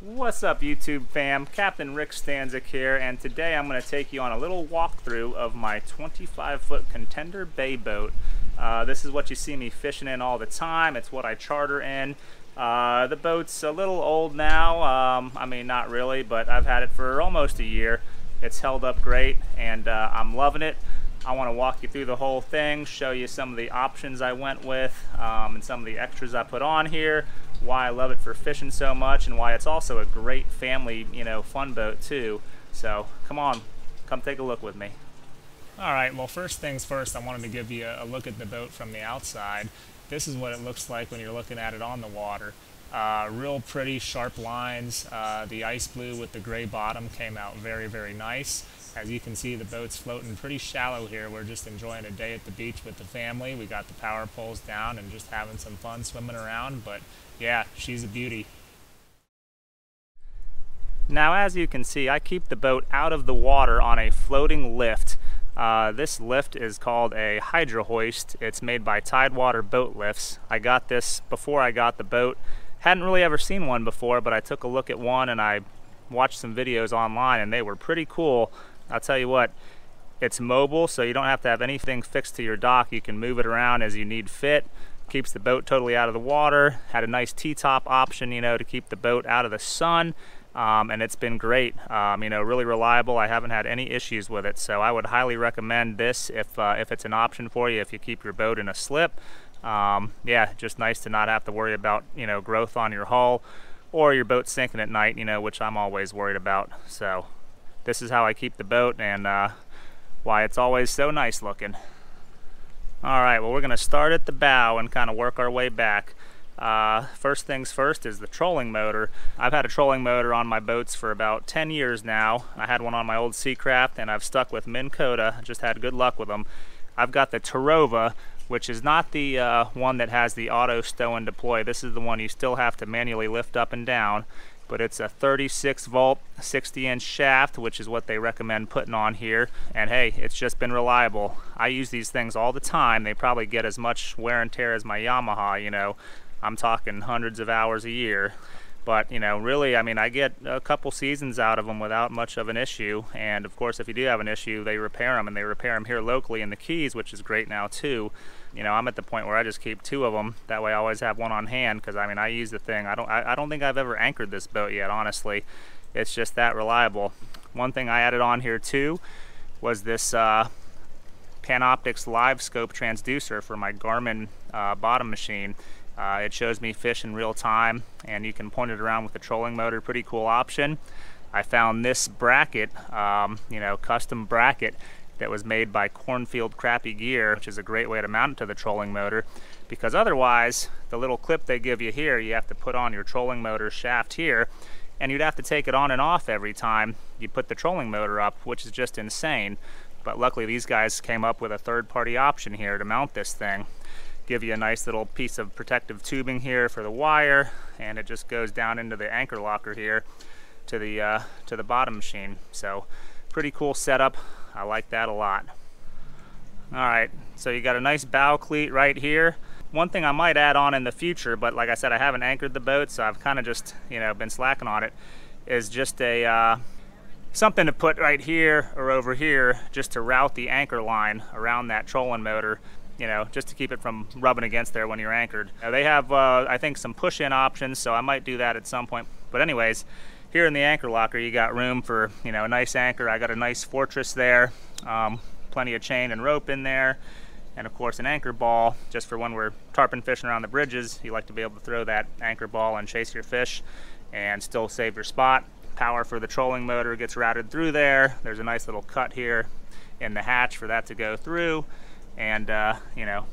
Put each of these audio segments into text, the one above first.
What's up YouTube fam, Captain Rick Stanczyk here, and today I'm going to take you on a little walkthrough of my 25-foot Contender Bay Boat. This is what you see me fishing in all the time. It's what I charter in. The boat's a little old now, I mean not really, but I've had it for almost a year. It's held up great and I'm loving it. I want to walk you through the whole thing, show you some of the options I went with and some of the extras I put on here, why I love it for fishing so much, and why it's also a great family, you know, fun boat too. So come on, come take a look with me. All right, well first things first, I wanted to give you a look at the boat from the outside. This is what it looks like when you're looking at it on the water. Real pretty sharp lines. The ice blue with the gray bottom came out very, very nice. As you can see, the boat's floating pretty shallow here. We're just enjoying a day at the beach with the family. We got the power poles down and just having some fun swimming around, but yeah, she's a beauty. Now as you can see, I keep the boat out of the water on a floating lift. This lift is called a HydroHoist. It's made by Tidewater Boat Lifts. I got this before I got the boat. Hadn't really ever seen one before, but I took a look at one and I watched some videos online and they were pretty cool. I'll tell you what, it's mobile, so you don't have to have anything fixed to your dock. You can move it around as you need fit. Keeps the boat totally out of the water. Had a nice T-top option, you know, to keep the boat out of the sun. And it's been great, you know, really reliable. I haven't had any issues with it. So I would highly recommend this if it's an option for you, if you keep your boat in a slip. Yeah, just nice to not have to worry about, you know, growth on your hull or your boat sinking at night, you know, which I'm always worried about. So this is how I keep the boat and why it's always so nice looking. All right, well, we're gonna start at the bow and kind of work our way back. First things first is the trolling motor. I've had a trolling motor on my boats for about 10 years now. I had one on my old Seacraft and I've stuck with Minn Kota, just had good luck with them. I've got the Turova, which is not the one that has the auto stow and deploy. This is the one you still have to manually lift up and down. But it's a 36 volt 60-inch shaft, which is what they recommend putting on here, and hey, it's just been reliable. I use these things all the time. They probably get as much wear and tear as my Yamaha, you know, I'm talking hundreds of hours a year, but you know, really, I mean, I get a couple seasons out of them without much of an issue. And of course, if you do have an issue, they repair them, and they repair them here locally in the Keys, which is great now too. You know, I'm at the point where I just keep two of them. That way I always have one on hand, because I mean, I use the thing. I don't think I've ever anchored this boat yet, honestly. It's just that reliable. One thing I added on here too was this Panoptix live scope transducer for my Garmin bottom machine. It shows me fish in real time, and you can point it around with the trolling motor. Pretty cool option. I found this bracket, you know, custom bracket that was made by Cornfield Crappie Gear, which is a great way to mount it to the trolling motor, because otherwise the little clip they give you here, you have to put on your trolling motor shaft here, and you'd have to take it on and off every time you put the trolling motor up, which is just insane. But luckily these guys came up with a third-party option here to mount this thing. Give you a nice little piece of protective tubing here for the wire, and it just goes down into the anchor locker here to the bottom machine. So pretty cool setup. I like that a lot. All right, so you got a nice bow cleat right here. One thing I might add on in the future, but like I said, I haven't anchored the boat, so I've kind of just, you know, been slacking on it, is just a something to put right here or over here just to route the anchor line around that trolling motor, you know, just to keep it from rubbing against there when you're anchored. Now, they have, I think, some push-in options, so I might do that at some point. But anyways, here in the anchor locker, you got room for, you know, a nice anchor. I got a nice Fortress there, plenty of chain and rope in there, and of course an anchor ball, just for when we're tarpon fishing around the bridges. You like to be able to throw that anchor ball and chase your fish and still save your spot. Power for the trolling motor gets routed through there. There's a nice little cut here in the hatch for that to go through, and you know,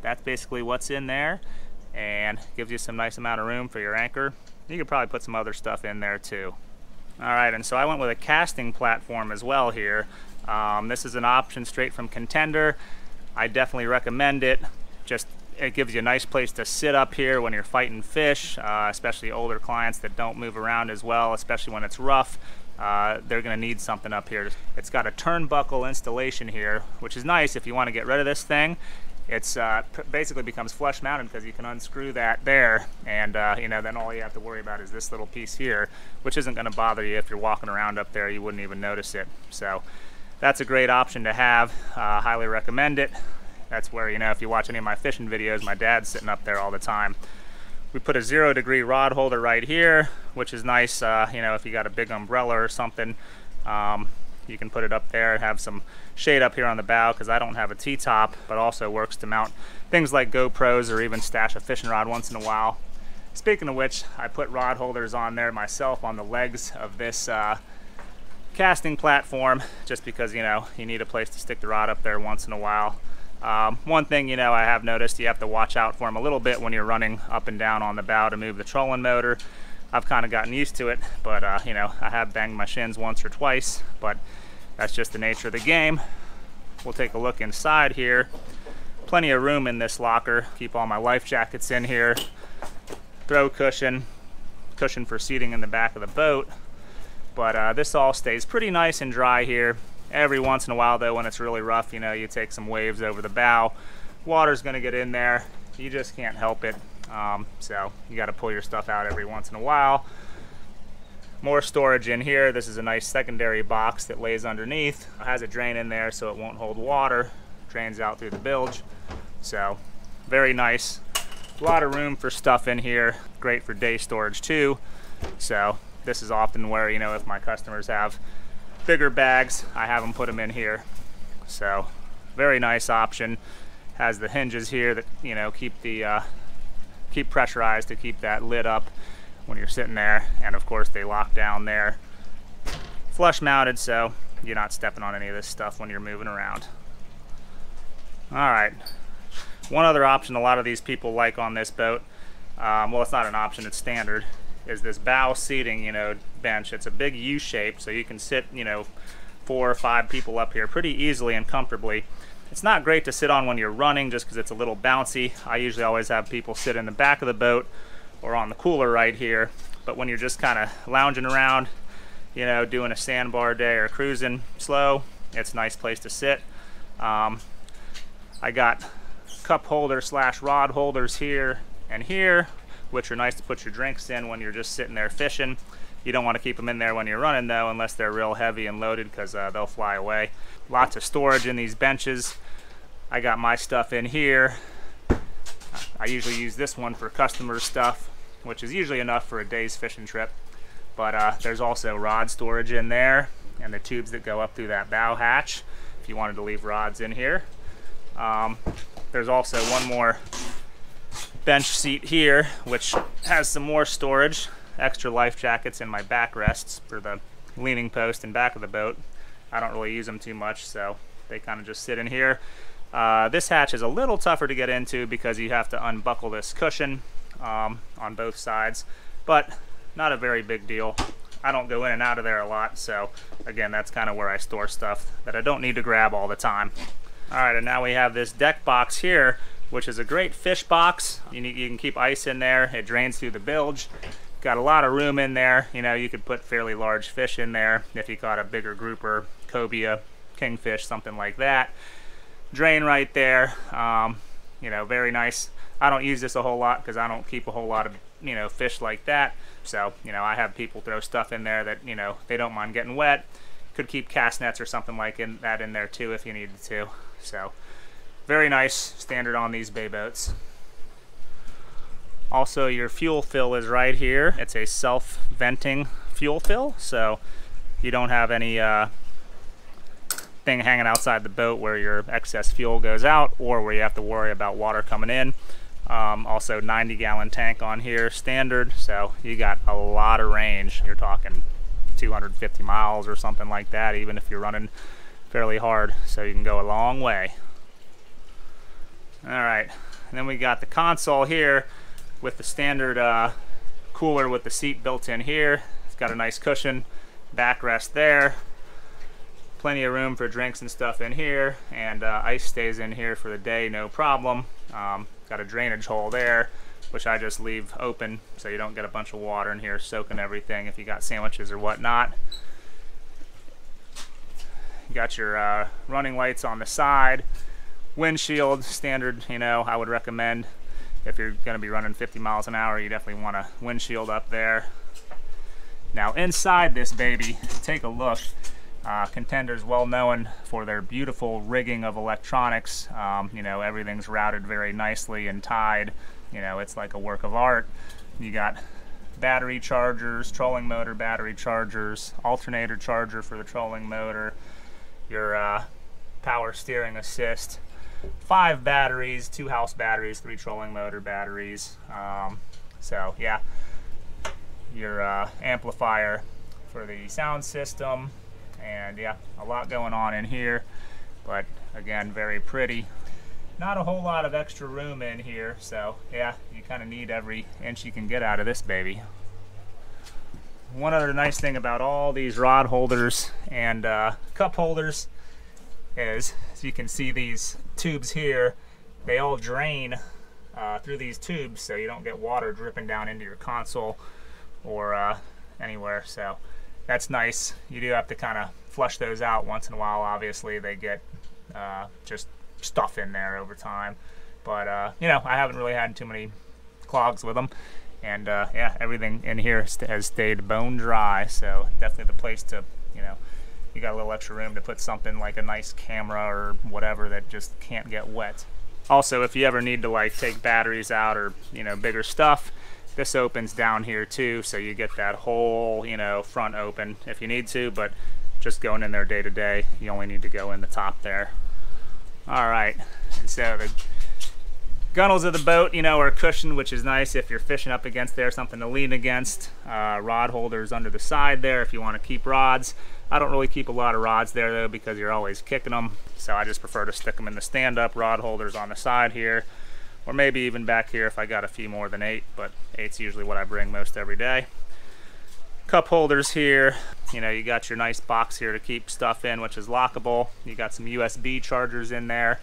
that's basically what's in there, and gives you some nice amount of room for your anchor. You could probably put some other stuff in there too. All right, and so I went with a casting platform as well here. This is an option straight from Contender. I definitely recommend it. Just, it gives you a nice place to sit up here when you're fighting fish, especially older clients that don't move around as well, especially when it's rough. They're gonna need something up here. It's got a turnbuckle installation here, which is nice if you wanna get rid of this thing it's basically becomes flush mounted because you can unscrew that there, and you know, then all you have to worry about is this little piece here, which isn't going to bother you. If you're walking around up there, you wouldn't even notice it. So that's a great option to have. Highly recommend it. That's where, you know, if you watch any of my fishing videos, my dad's sitting up there all the time. We put a 0 degree rod holder right here, which is nice. You know, if you got a big umbrella or something, you can put it up there and have some shade up here on the bow, because I don't have a T-top, but also works to mount things like GoPros or even stash a fishing rod once in a while. Speaking of which, I put rod holders on there myself on the legs of this casting platform, just because, you know, you need a place to stick the rod up there once in a while. One thing, you know, I have noticed you have to watch out for them a little bit when you're running up and down on the bow to move the trolling motor. I've kind of gotten used to it, but you know, I have banged my shins once or twice, but that's just the nature of the game. We'll take a look inside here. Plenty of room in this locker. Keep all my life jackets in here. Throw cushion, cushion for seating in the back of the boat. But this all stays pretty nice and dry here. Every once in a while though, when it's really rough, you know, you take some waves over the bow, water's gonna get in there, you just can't help it. So you got to pull your stuff out every once in a while. More storage in here. This is a nice secondary box that lays underneath. It has a drain in there so it won't hold water. Drains out through the bilge. So very nice. A lot of room for stuff in here. Great for day storage too. So this is often where, you know, if my customers have bigger bags, I have them put them in here. So very nice option. Has the hinges here that, you know, keep pressurized to keep that lid up when you're sitting there, and of course they lock down there. Flush mounted, so you're not stepping on any of this stuff when you're moving around. All right, one other option a lot of these people like on this boat, well, it's not an option, it's standard, is this bow seating, you know, bench. It's a big U shape, so you can sit, you know, 4 or 5 people up here pretty easily and comfortably. It's not great to sit on when you're running just because it's a little bouncy. I usually always have people sit in the back of the boat or on the cooler right here. But when you're just kind of lounging around, you know, doing a sandbar day or cruising slow, it's a nice place to sit. I got cup holder slash rod holders here and here, which are nice to put your drinks in when you're just sitting there fishing. You don't want to keep them in there when you're running though, unless they're real heavy and loaded, because they'll fly away. Lots of storage in these benches. I got my stuff in here. I usually use this one for customer stuff, which is usually enough for a day's fishing trip. But there's also rod storage in there, and the tubes that go up through that bow hatch, if you wanted to leave rods in here. There's also one more bench seat here, which has some more storage. Extra life jackets and my backrests for the leaning post and back of the boat. I don't really use them too much, so they kind of just sit in here. This hatch is a little tougher to get into because you have to unbuckle this cushion on both sides, but not a very big deal. I don't go in and out of there a lot, so again, that's kind of where I store stuff that I don't need to grab all the time. All right, and now we have this deck box here, which is a great fish box. You can keep ice in there. It drains through the bilge. Got a lot of room in there. You know, you could put fairly large fish in there if you caught a bigger grouper, cobia, kingfish, something like that. Drain right there. You know, very nice. I don't use this a whole lot because I don't keep a whole lot of, you know, fish like that. So, you know, I have people throw stuff in there that, you know, they don't mind getting wet. Could keep cast nets or something like that in there too if you needed to. So, very nice, standard on these bay boats. Also, your fuel fill is right here. It's a self-venting fuel fill, so you don't have any thing hanging outside the boat where your excess fuel goes out or where you have to worry about water coming in. Also, 90-gallon tank on here, standard, so you got a lot of range. You're talking 250 miles or something like that, even if you're running fairly hard, so you can go a long way. All right, and then we got the console here, with the standard cooler with the seat built in here. It's got a nice cushion, backrest there. Plenty of room for drinks and stuff in here, and ice stays in here for the day, no problem. Got a drainage hole there, which I just leave open so you don't get a bunch of water in here soaking everything if you got sandwiches or whatnot. You got your running lights on the side. windshield, standard, you know, I would recommend if you're going to be running 50 miles an hour, you definitely want a windshield up there. Now inside this baby, take a look. Contender's well known for their beautiful rigging of electronics. You know, everything's routed very nicely and tied. You know, it's like a work of art. You got battery chargers, trolling motor battery chargers, alternator charger for the trolling motor, your power steering assist, 5 batteries, 2 house batteries, 3 trolling motor batteries. So yeah, your amplifier for the sound system, and yeah, a lot going on in here, but again, very pretty. Not a whole lot of extra room in here, so yeah, you kind of need every inch you can get out of this baby. One other nice thing about all these rod holders and cup holders is, as you can see, these tubes here, they all drain through these tubes, so you don't get water dripping down into your console or anywhere. So that's nice. You do have to kind of flush those out once in a while. Obviously they get just stuff in there over time, but you know, I haven't really had too many clogs with them, and yeah, everything in here has stayed bone dry, so definitely the place to, you know, you got a little extra room to put something like a nice camera or whatever that just can't get wet. Also, if you ever need to like take batteries out or, you know, bigger stuff, this opens down here too, so you get that whole, you know, front open if you need to, but just going in there day to day, you only need to go in the top there. All right, so the gunnels of the boat, you know, are cushioned, which is nice if you're fishing up against there, something to lean against. Rod holders under the side there if you want to keep rods. I don't really keep a lot of rods there though, because you're always kicking them, so I just prefer to stick them in the stand-up rod holders on the side here, or maybe even back here if I got a few more than 8, but 8's usually what I bring most every day. Cup holders here, you know, you got your nice box here to keep stuff in, which is lockable. You got some USB chargers in there,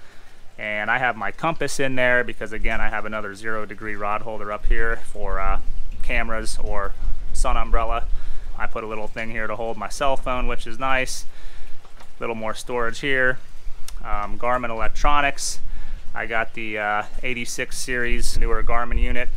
and I have my compass in there because, again, I have another 0-degree rod holder up here for cameras or sun umbrella. I put a little thing here to hold my cell phone, which is nice. A little more storage here. Garmin electronics. I got the 86 series newer Garmin unit,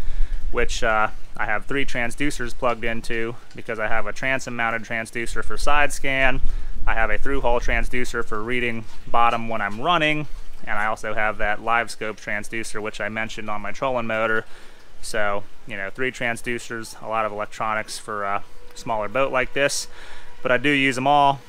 which I have 3 transducers plugged into because I have a transom mounted transducer for side scan, I have a through hole transducer for reading bottom when I'm running, and I also have that live scope transducer which I mentioned on my trolling motor. So, you know, 3 transducers, a lot of electronics for a smaller boat like this, but I do use them all.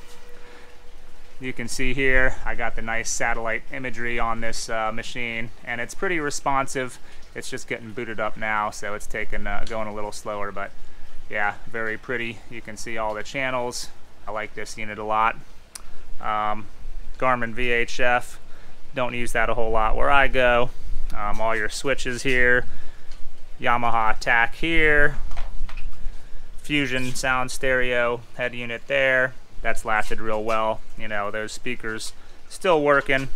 You can see here, I got the nice satellite imagery on this machine, and it's pretty responsive. It's just getting booted up now, so it's taking going a little slower, but yeah, very pretty. You can see all the channels. I like this unit a lot. Garmin VHF, don't use that a whole lot where I go. All your switches here, Yamaha attack here, Fusion sound stereo head unit there. That's lasted real well. You know, those speakers still working.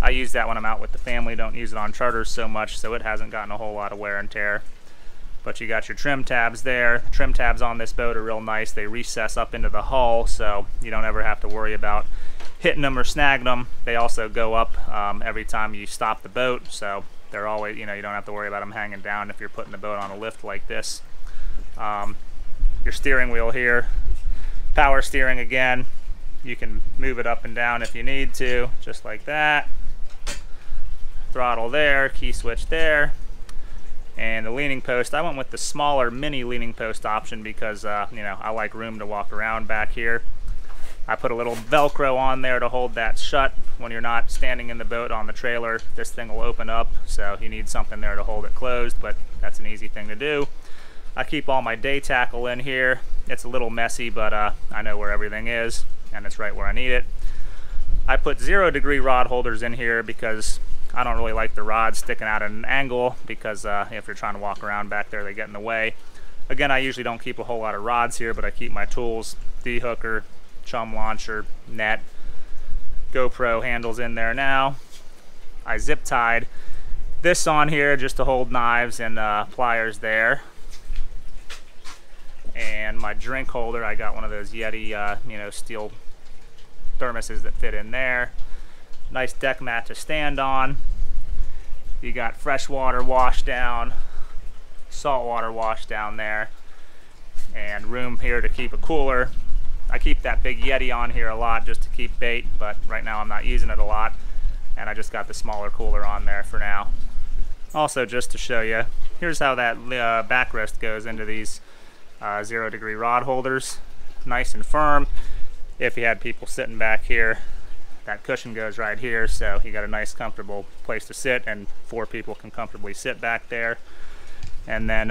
I use that when I'm out with the family, don't use it on charters so much, so it hasn't gotten a whole lot of wear and tear. But you got your trim tabs there. Trim tabs on this boat are real nice. They recess up into the hull, so you don't ever have to worry about hitting them or snagging them. They also go up every time you stop the boat, so they're always, you know, you don't have to worry about them hanging down if you're putting the boat on a lift like this. Your steering wheel here. Power steering again, you can move it up and down if you need to, just like that. Throttle there, key switch there, and the leaning post. I went with the smaller mini leaning post option because you know, I like room to walk around back here. I put a little Velcro on there to hold that shut. When you're not standing in the boat on the trailer, this thing will open up, so you need something there to hold it closed, but that's an easy thing to do. I keep all my day tackle in here. It's a little messy, but I know where everything is, and it's right where I need it. I put 0-degree rod holders in here because I don't really like the rods sticking out at an angle, because if you're trying to walk around back there, they get in the way. Again, I usually don't keep a whole lot of rods here, but I keep my tools, D-hooker, chum launcher, net, GoPro handles in there now. I zip-tied this on here just to hold knives and pliers there. And my drink holder, I got one of those Yeti, you know, steel thermoses that fit in there. nice deck mat to stand on. You got freshwater wash down, saltwater wash down there, and room here to keep a cooler. I keep that big Yeti on here a lot just to keep bait, but right now I'm not using it a lot, and I just got the smaller cooler on there for now. Also, just to show you, here's how that backrest goes into these 0 degree rod holders. Nice and firm. If you had people sitting back here, that cushion goes right here, so you got a nice comfortable place to sit, and 4 people can comfortably sit back there. And then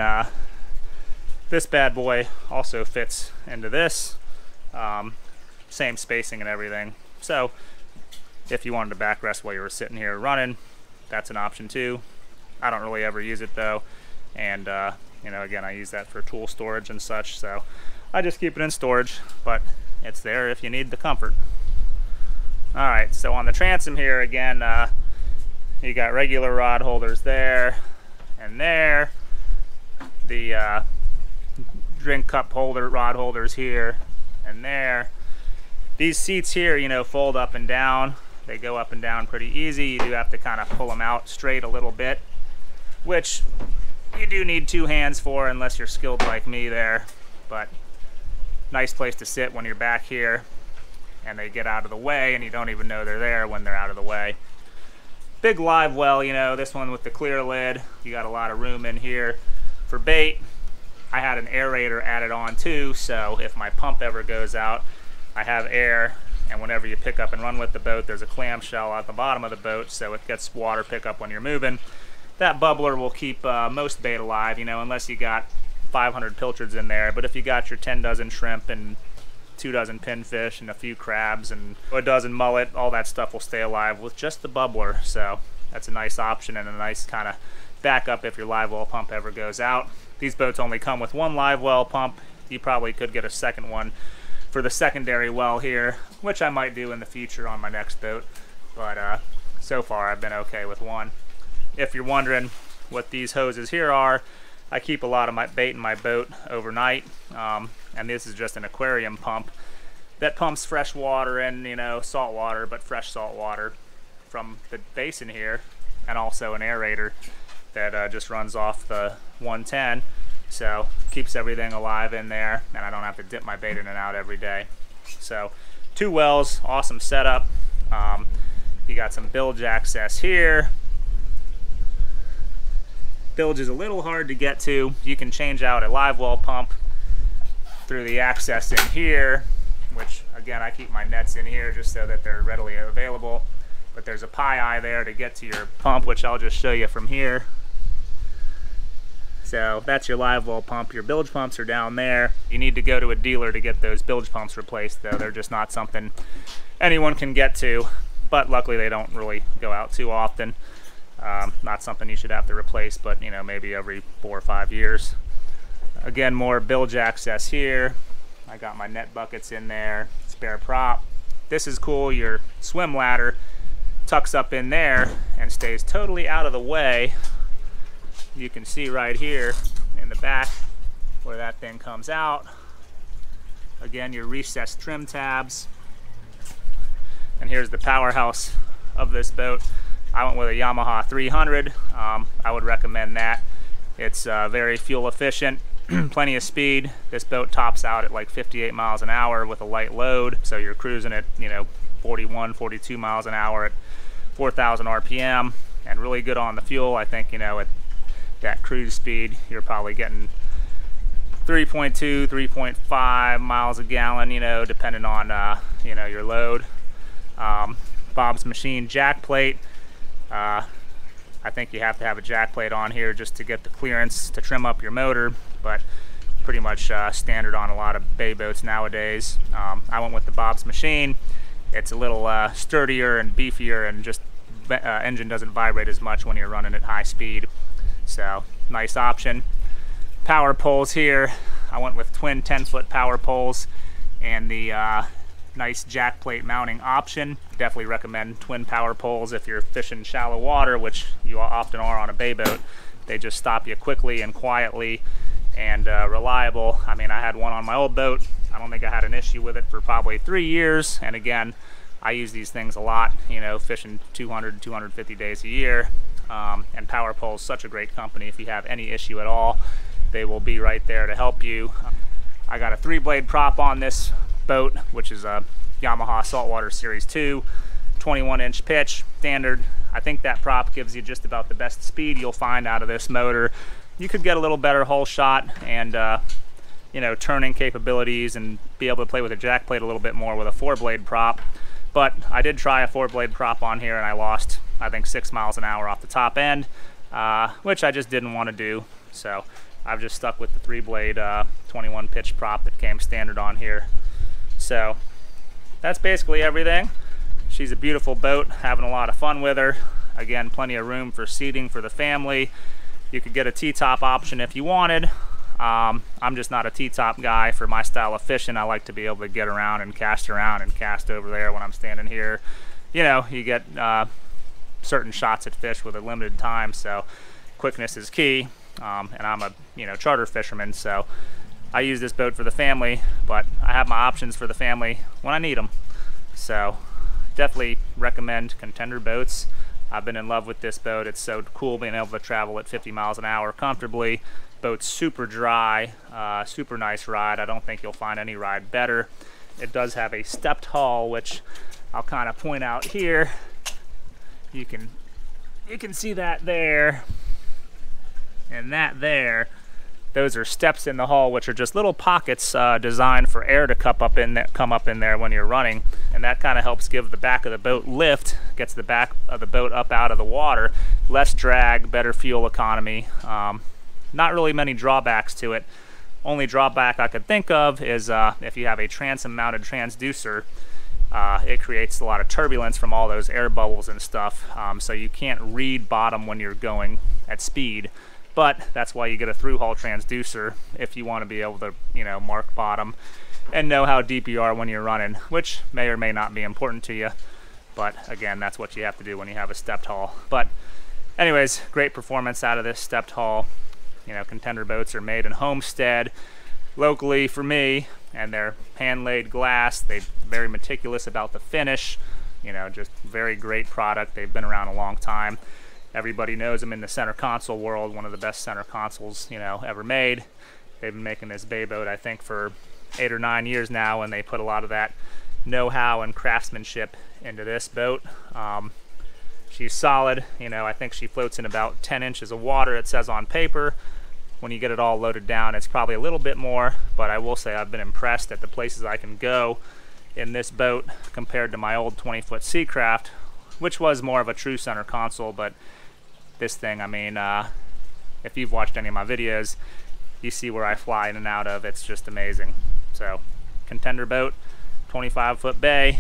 this bad boy also fits into this, same spacing and everything. So if you wanted to backrest while you were sitting here running, that's an option too. I don't really ever use it though, and you know, again, I use that for tool storage and such, so I just keep it in storage, but it's there if you need the comfort. All right, so on the transom here again, you got regular rod holders there and there, the drink cup holder rod holders here and there. These seats here, you know, fold up and down. They go up and down pretty easy. You do have to kind of pull them out straight a little bit, which you do need 2 hands for unless you're skilled like me there, but nice place to sit when you're back here, and they get out of the way and you don't even know they're there when they're out of the way. Big live well, you know, this one with the clear lid, you got a lot of room in here for bait. I had an aerator added on too, so if my pump ever goes out, I have air, and whenever you pick up and run with the boat, there's a clamshell at the bottom of the boat, so it gets water pickup when you're moving. That bubbler will keep most bait alive, you know, unless you got 500 pilchards in there. But if you got your 10 dozen shrimp and 2 dozen pinfish and a few crabs and a dozen mullet, all that stuff will stay alive with just the bubbler. So that's a nice option and a nice kind of backup if your live well pump ever goes out. These boats only come with 1 live well pump. You probably could get a second one for the secondary well here, which I might do in the future on my next boat, but so far I've been okay with 1. If you're wondering what these hoses here are, I keep a lot of my bait in my boat overnight, and this is just an aquarium pump that pumps fresh water and, you know, salt water, but fresh salt water from the basin here, and also an aerator that just runs off the 110, so keeps everything alive in there, and I don't have to dip my bait in and out every day. So 2 wells, awesome setup. You got some bilge access here. Bilge is a little hard to get to. You can change out a live well pump through the access in here, which again, I keep my nets in here just so that they're readily available, but there's a pie eye there to get to your pump, which I'll just show you from here. So that's your live well pump. Your bilge pumps are down there. You need to go to a dealer to get those bilge pumps replaced though. They're just not something anyone can get to, but luckily they don't really go out too often. Not something you should have to replace, but you know, maybe every 4 or 5 years. Again, more bilge access here. I got my net buckets in there, spare prop. This is cool, your swim ladder tucks up in there and stays totally out of the way. You can see right here in the back where that thing comes out. Again, your recessed trim tabs. And here's the powerhouse of this boat. I went with a Yamaha 300. I would recommend that. It's very fuel efficient, plenty of speed. This boat tops out at like 58 miles an hour with a light load. So you're cruising at, you know, 41, 42 miles an hour at 4,000 RPM, and really good on the fuel. I think, you know, at that cruise speed, you're probably getting 3.2, 3.5 miles a gallon, you know, depending on, you know, your load. Bob's Machine jack plate. I think you have to have a jack plate on here just to get the clearance to trim up your motor, but pretty much standard on a lot of bay boats nowadays. I went with the Bob's Machine. It's a little sturdier and beefier, and just engine doesn't vibrate as much when you're running at high speed, so nice option. Power poles here. I went with twin 10-foot power poles and the nice jack plate mounting option. Definitely recommend twin power poles if you're fishing shallow water, which you often are on a bay boat. They just stop you quickly and quietly, and reliable. I mean, I had one on my old boat. I don't think I had an issue with it for probably 3 years, and again, I use these things a lot, you know, fishing 200, 250 days a year. And Power Poles, such a great company. If you have any issue at all, they will be right there to help you. I got a 3-blade prop on this boat, which is a Yamaha Saltwater Series 2, 21-inch pitch, standard. I think that prop gives you just about the best speed you'll find out of this motor. You could get a little better hull shot and you know, turning capabilities, and be able to play with a jack plate a little bit more with a 4-blade prop. But I did try a 4-blade prop on here and I lost, I think, 6 miles an hour off the top end, which I just didn't want to do. So I've just stuck with the 3-blade 21 pitch prop that came standard on here. So that's basically everything. She's a beautiful boat, having a lot of fun with her. Again, plenty of room for seating for the family. You could get a T-top option if you wanted. I'm just not a T-top guy for my style of fishing. I like to be able to get around and cast over there when I'm standing here. You know, you get certain shots at fish with a limited time, so quickness is key. And I'm a, you know, charter fisherman, so I use this boat for the family, but I have my options for the family when I need them. So definitely recommend Contender boats. I've been in love with this boat. It's so cool being able to travel at 50 miles an hour comfortably. Boat's super dry, super nice ride. I don't think you'll find any ride better. It does have a stepped hull, which I'll kind of point out here. You can see that there and that there. Those are steps in the hull, which are just little pockets designed for air to come up in there when you're running, and that kind of helps give the back of the boat lift, gets the back of the boat up out of the water, less drag, better fuel economy. Not really many drawbacks to it. Only drawback I could think of is if you have a transom-mounted transducer, it creates a lot of turbulence from all those air bubbles and stuff, so you can't read bottom when you're going at speed. But that's why you get a through-hull transducer, if you want to be able to, you know, mark bottom and know how deep you are when you're running, which may or may not be important to you. But again, that's what you have to do when you have a stepped hull. But anyways, great performance out of this stepped hull. You know, Contender boats are made in Homestead locally for me, and they're hand-laid glass. They're very meticulous about the finish. You know, just very great product. They've been around a long time. Everybody knows them in the center console world, one of the best center consoles, you know, ever made. They've been making this bay boat, I think, for 8 or 9 years now, and they put a lot of that know-how and craftsmanship into this boat. She's solid. You know, I think she floats in about 10 inches of water, it says on paper. When you get it all loaded down, it's probably a little bit more, but I will say I've been impressed at the places I can go in this boat compared to my old 20-foot Seacraft, which was more of a true center console. But this thing, I mean, if you've watched any of my videos, you see where I fly in and out of. It's just amazing. So Contender boat, 25-foot bay.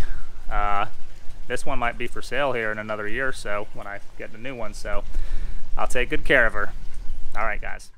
This one might be for sale here in another year or so when I get the new one, so I'll take good care of her. All right, guys.